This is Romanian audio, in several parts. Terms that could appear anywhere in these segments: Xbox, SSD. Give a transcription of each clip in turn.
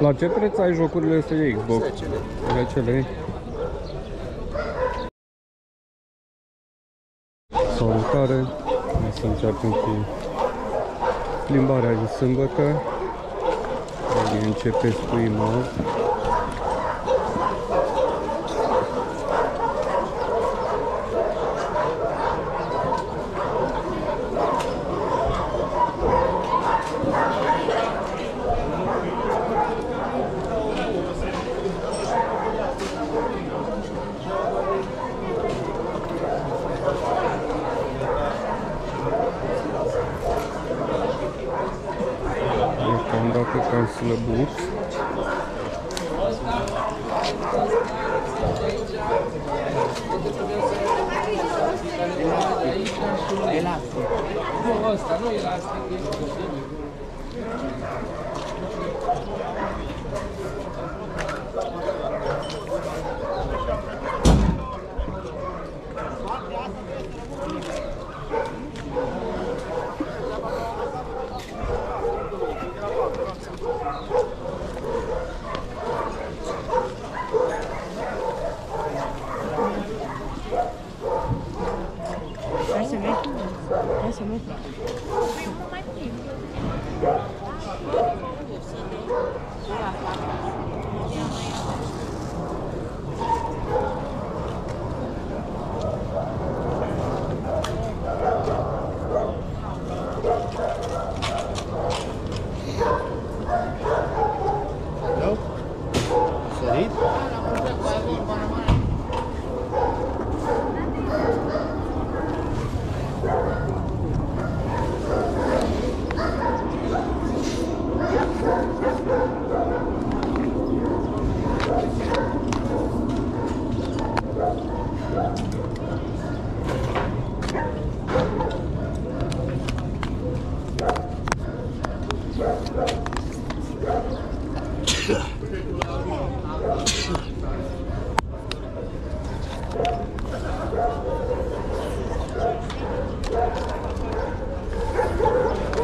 La ce preț ai jocurile astea de Xbox? 10 lei. Salutare! Hai să începem cu plimbarea de sâmbătă. Adică începeți cu imaz.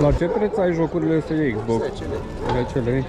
La ce preț ai jocurile astea de Xbox? 10 lei.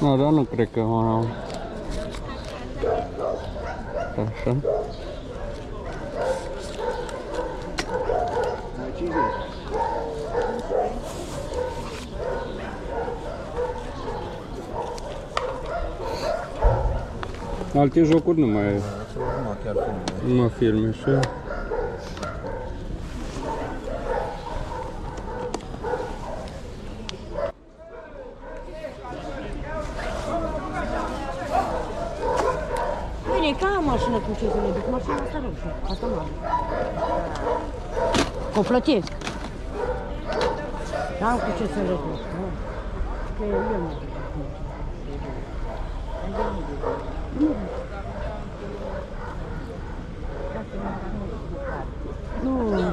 No, dar nu cred că o am. Așa. Alte jocuri nu mai e. Numai filme și... O plătesc. N-am cu ce să le plătesc. Că eu nu. Nu.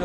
De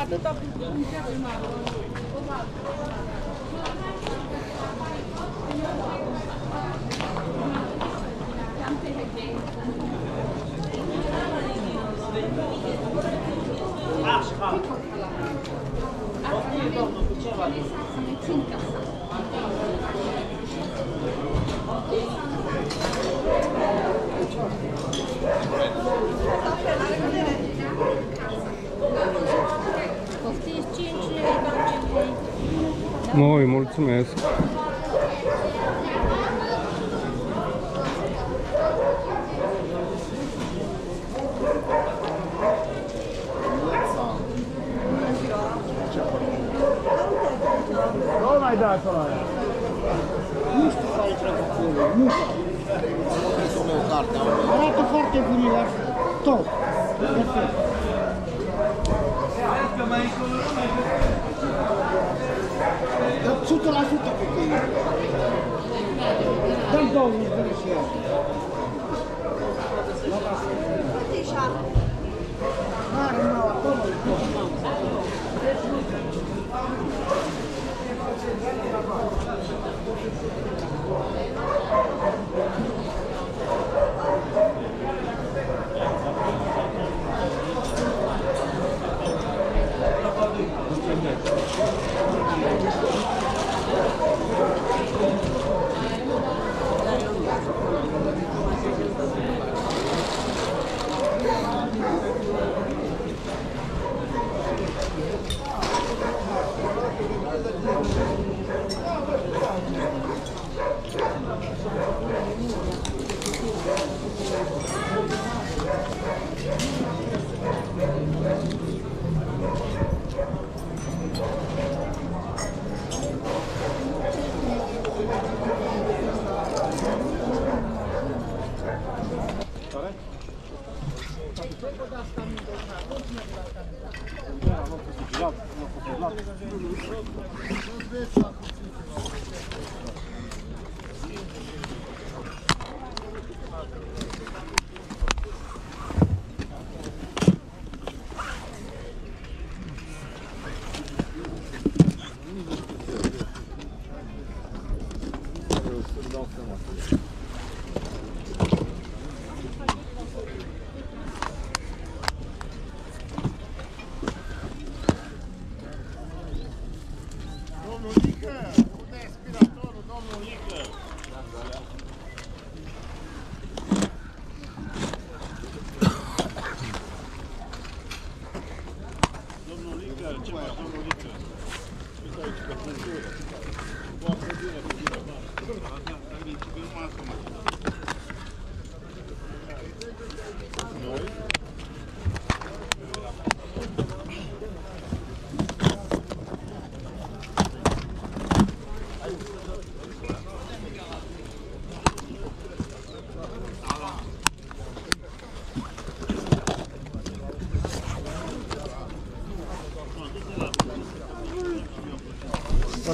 Atâta putea Moi, mulțumesc! Nu mai da acolo aia! Nu știu care e treaba acolo, nu știu! Arată foarte bine la top! Perfect! Dar 100% pe tine! Dă-mi 20 de lei și iau! Mare, nu au acolo!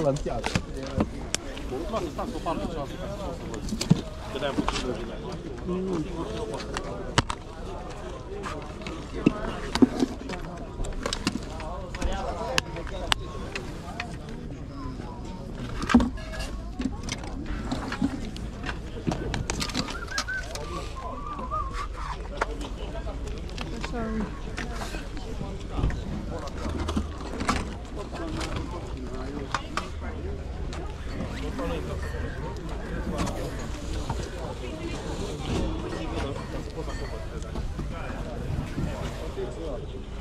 În piață. Mă, stați o parte cealaltă ca să văd. Că de-aia am făcut și răzile.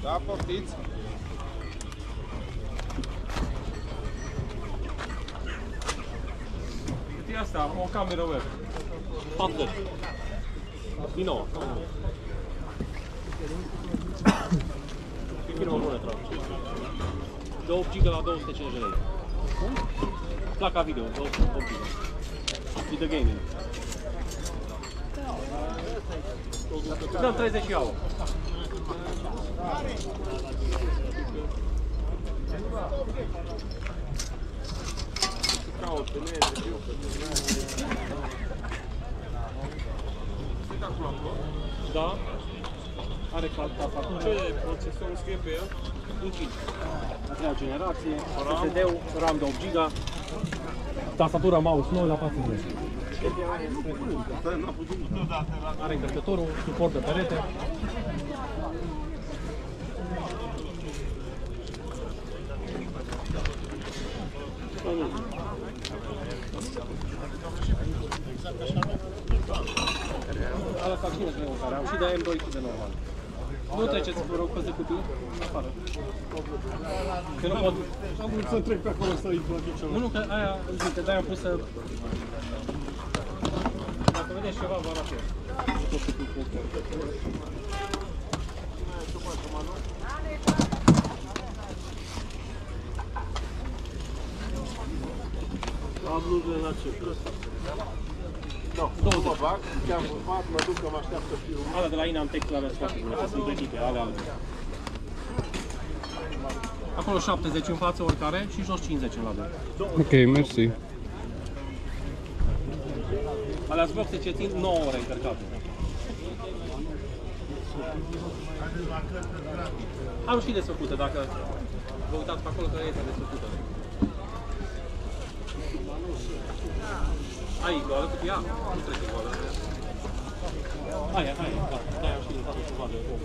Da, poftiți! Cât e asta? O cameră web. 4. Din nou, cameră web. Pe firmă bună treabă. De 8 GB la 250 lei. Cum? Placa video, 208 GB. Video gaming. Dăm 30 și iau. Da. Are procesorul scrie pe el. A treia generație, SSD-ul, RAM de 8 GB, tastatura mouse nouă la 40. Are încărcătorul, suport de perete. Exact așa. Ala fac bine de care am și de M2 de normal. Nu treceți, vă rog, peste cutii, afară. Că nu pot. Am vrut să trec pe acolo să-i plătic ceva. Nu, că aia, uite, de-aia am pus să... Dacă vedeți ceva, vă arată. Abluzul e la ce? Nu, două bag, ce-am urmat, mă duc că mă așteaptă firul. Alea de la Ina am textul alea sunt foarte bune, că sunt echipe, alea alea. Acolo 70 în față oricare și jos 50 în ladă. Ok, mersi. Alea Xboxe ce țin 9 ore încărcate. Am și desfăcute, dacă vă uitați pe acolo că este desfăcută. Ai goală cu ea? Nu trece goală. Aia, aia, da. De-aia am știut de ceva de om.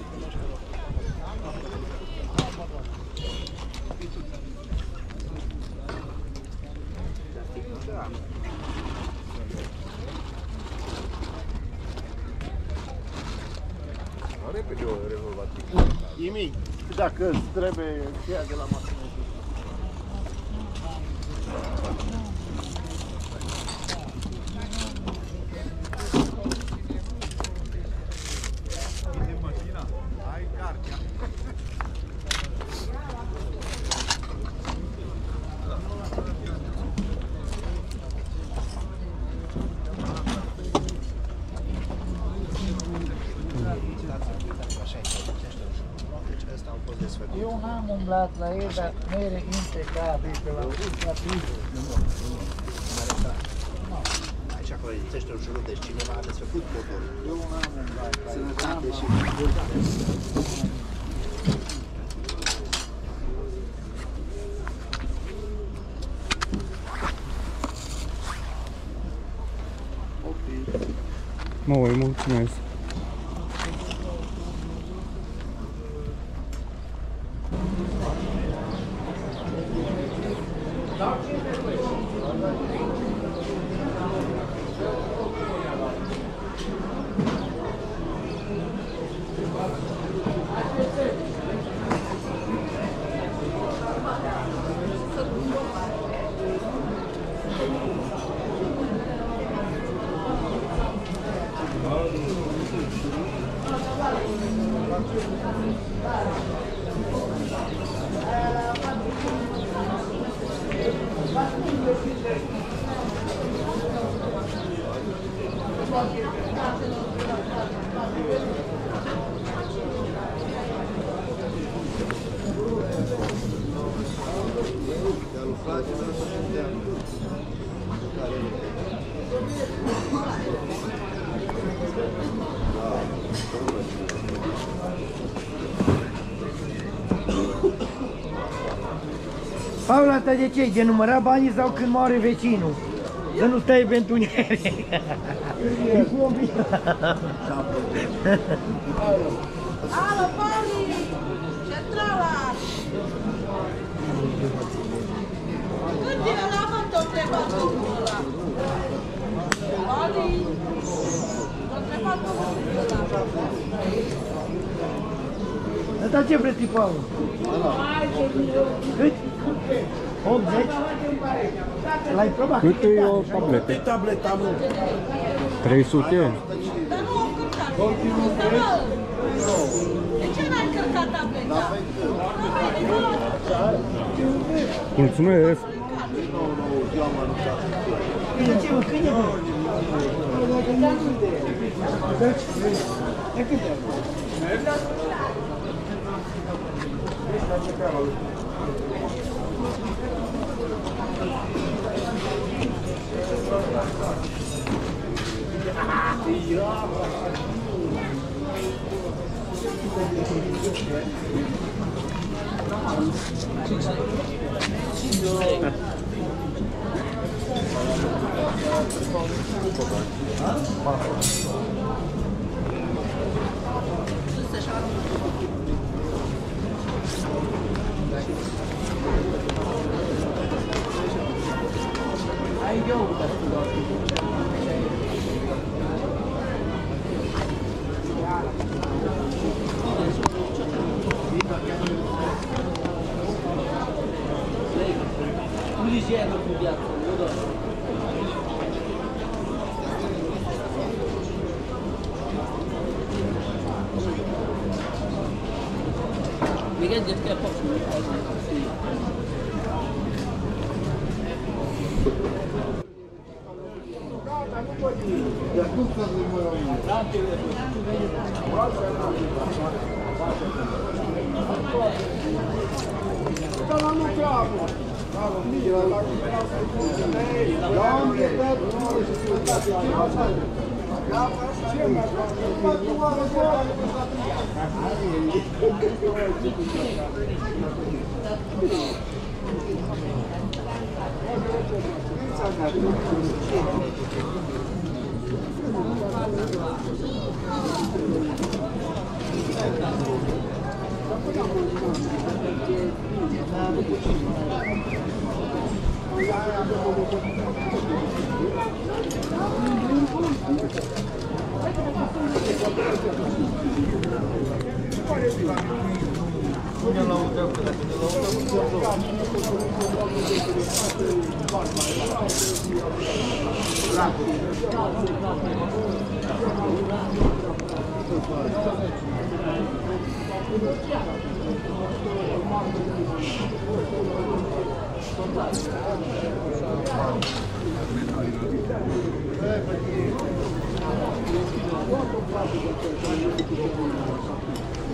Repede o rezolvat. Nimic. Dacă îți trebuie ceea de la mașină. Eu n-am umblat la el, dar mere impecabil pe la priză. Aici acolo existește un jurul, deci cineva a desfăcut motorul. Eu n-am umblat la el, dar deși mă voi, mulțumesc. Paul, asta de ce? De numărat banii sau când moare vecinul? Să nu stai pentru întuneric. Alo, Pauli! Centrala! Când vine la vântă o trebat omul ăla? Pauli! O trebat omul ăla. Dar ce vreți, Paul? Cât? 80? L-ai probat? Câte e o tabletă? Câte tableta, mă? 300? Dar nu o încărcat. De ce n-ai încărcat tableta? Mulțumesc! Câine, ce mă, câine? De câte?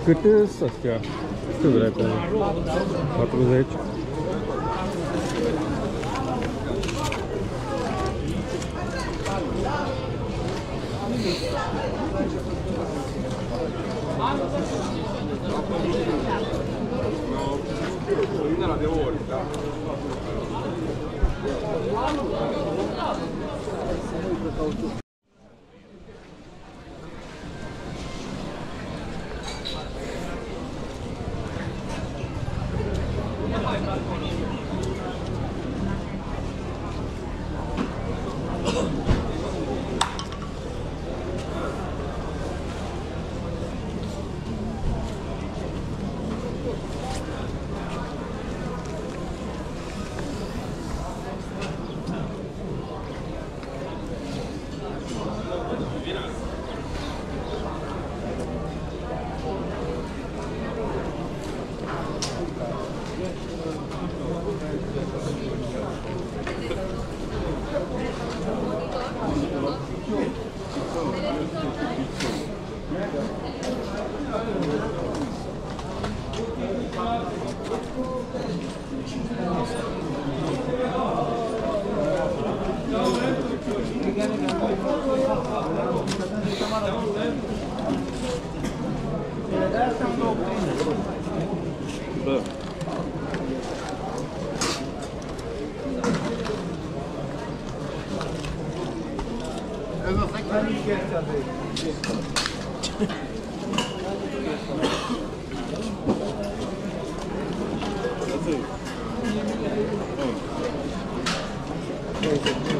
Câte s-astea? Cât vrei pe 40?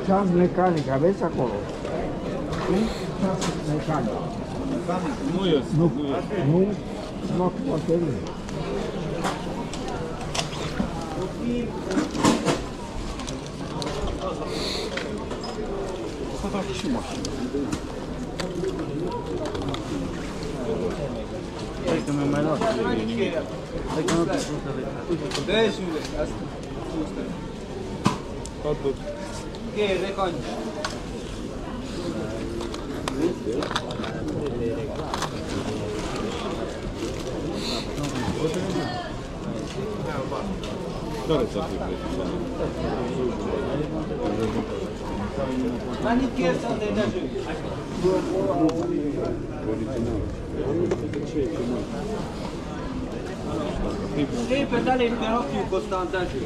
Ceas mecanic, aveți acolo? Ceas mecanic. Nu e. Nu. Nu poate nu. Asta fac și mașină. Hai că mi-am mai luat. Hai că nu te ascultă de asta. Deci, ule, asta. Totul. Ok, reconi. Care ți-a fi prețit? Dar nici chiar s-a dejajut. Original. Original. Ce e? E pedale però più costante anche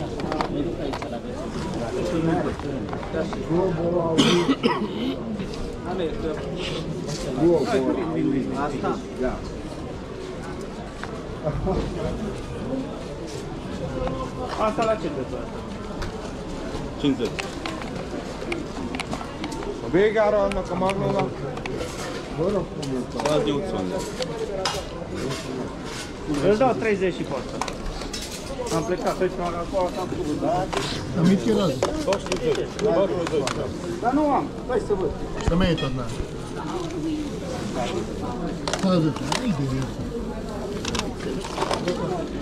asta la 50. Băi, gara, Anna, că mă aruncă. Bă, nu îl dau 34. Am plecat, aici m-am acolo, am făcut. Am mici rază. Dar nu am, hai să văd. Să mai e tot, da. Să văd, aici de viață.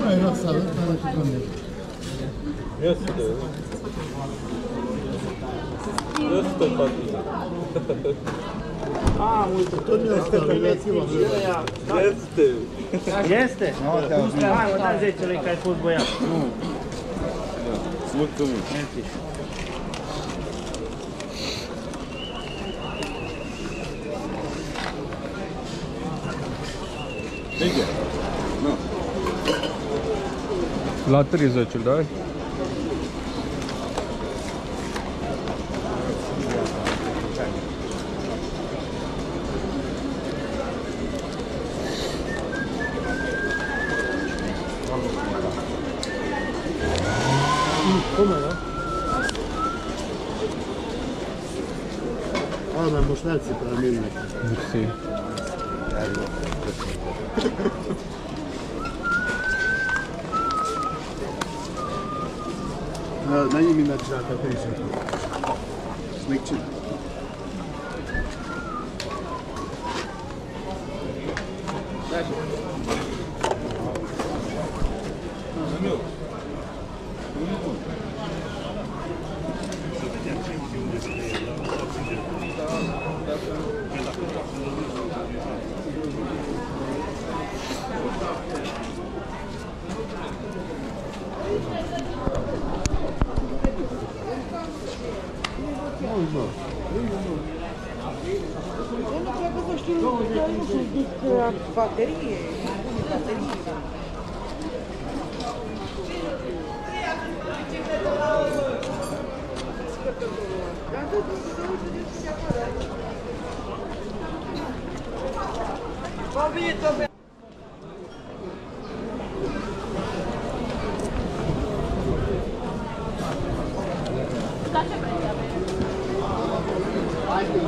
Mai era să văd, dar așa cum e. Ia să dă. Ia să dă. A, uite, tot nu este primețivă. Este. Este? Hai, mă dai 10 lei că ai fost băiat. Mulțumim. Mersi. La 30, da? Cum e, da? Oameni, mușnați pe mine. Mersi. Na nimi nadrzata tejże. Smykczyna. Baterie.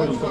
Uite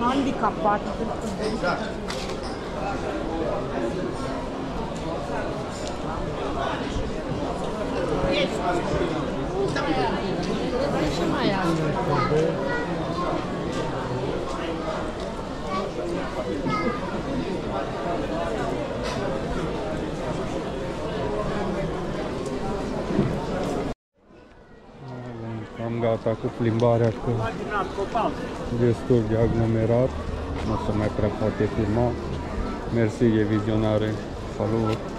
Handicapat. Exact. Ce mai am? Am gata cu plimbarea, că destul de aglomerat, nu se mai prea poate filma. Mersi de vizionare, salut!